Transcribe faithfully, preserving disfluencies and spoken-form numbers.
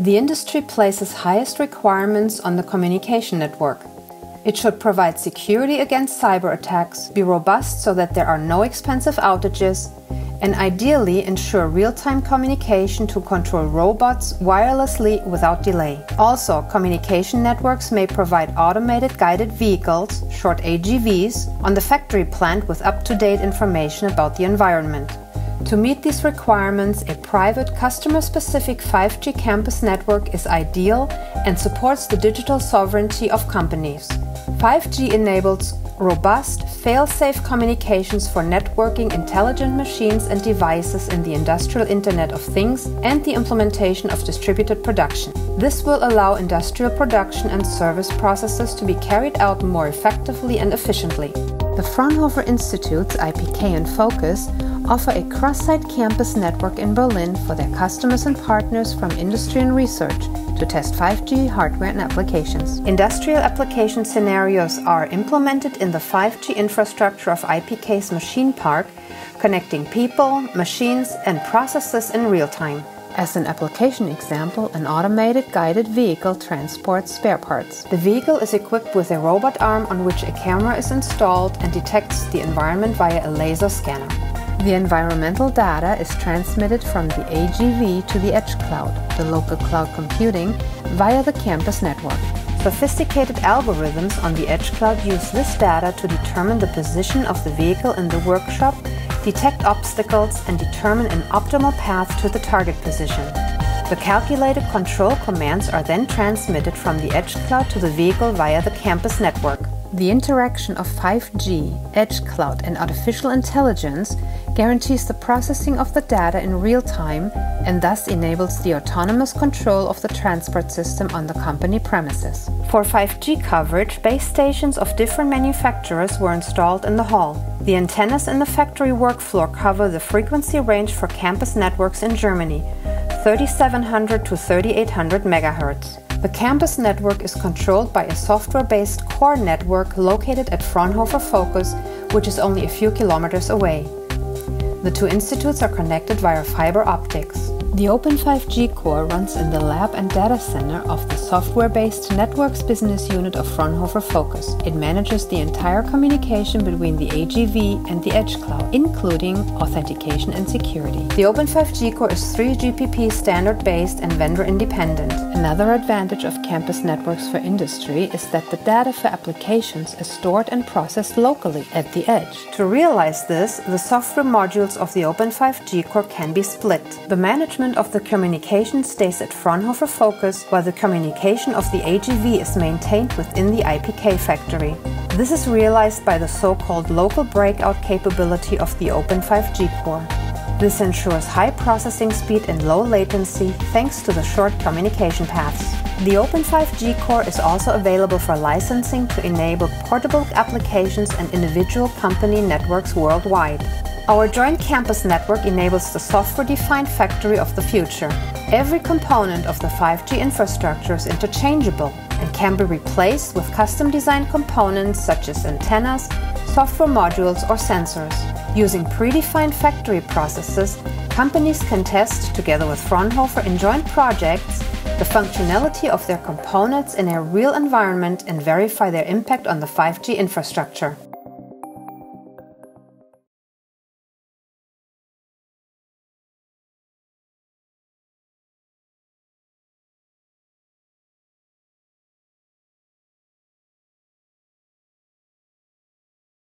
The industry places highest requirements on the communication network. It should provide security against cyber attacks, be robust so that there are no expensive outages, and ideally ensure real-time communication to control robots wirelessly without delay. Also, communication networks may provide automated guided vehicles, short A G Vs, on the factory plant with up-to-date information about the environment. To meet these requirements, a private, customer-specific five G campus network is ideal and supports the digital sovereignty of companies. five G enables robust, fail-safe communications for networking intelligent machines and devices in the Industrial Internet of Things and the implementation of distributed production. This will allow industrial production and service processes to be carried out more effectively and efficiently. The Fraunhofer Institute's I P K and FOKUS offer a cross-site campus network in Berlin for their customers and partners from industry and research to test five G hardware and applications. Industrial application scenarios are implemented in the five G infrastructure of I P K's machine park, connecting people, machines, and processes in real time. As an application example, an automated guided vehicle transports spare parts. The vehicle is equipped with a robot arm on which a camera is installed and detects the environment via a laser scanner. The environmental data is transmitted from the A G V to the Edge Cloud, the local cloud computing, via the campus network. Sophisticated algorithms on the Edge Cloud use this data to determine the position of the vehicle in the workshop, detect obstacles, and determine an optimal path to the target position. The calculated control commands are then transmitted from the Edge Cloud to the vehicle via the campus network. The interaction of five G, Edge Cloud, and artificial intelligence guarantees the processing of the data in real time and thus enables the autonomous control of the transport system on the company premises. For five G coverage, base stations of different manufacturers were installed in the hall. The antennas in the factory work floor cover the frequency range for campus networks in Germany, thirty-seven hundred to thirty-eight hundred megahertz. The campus network is controlled by a software-based core network located at Fraunhofer FOKUS, which is only a few kilometers away. The two institutes are connected via fiber optics. The Open five G Core runs in the lab and data center of the software-based networks business unit of Fraunhofer FOKUS. It manages the entire communication between the A G V and the Edge Cloud, including authentication and security. The Open five G Core is three G P P standard-based and vendor-independent. Another advantage of campus networks for industry is that the data for applications is stored and processed locally at the edge. To realize this, the software modules of the Open five G Core can be split. The management of the communication stays at Fraunhofer FOKUS, while the communication of the A G V is maintained within the I P K factory. This is realized by the so-called local breakout capability of the Open five G Core. This ensures high processing speed and low latency thanks to the short communication paths. The Open five G Core is also available for licensing to enable portable applications and individual company networks worldwide. Our joint campus network enables the software-defined factory of the future. Every component of the five G infrastructure is interchangeable and can be replaced with custom-designed components such as antennas, software modules, or sensors. Using predefined factory processes, companies can test, together with Fraunhofer in joint projects, the functionality of their components in a real environment and verify their impact on the five G infrastructure.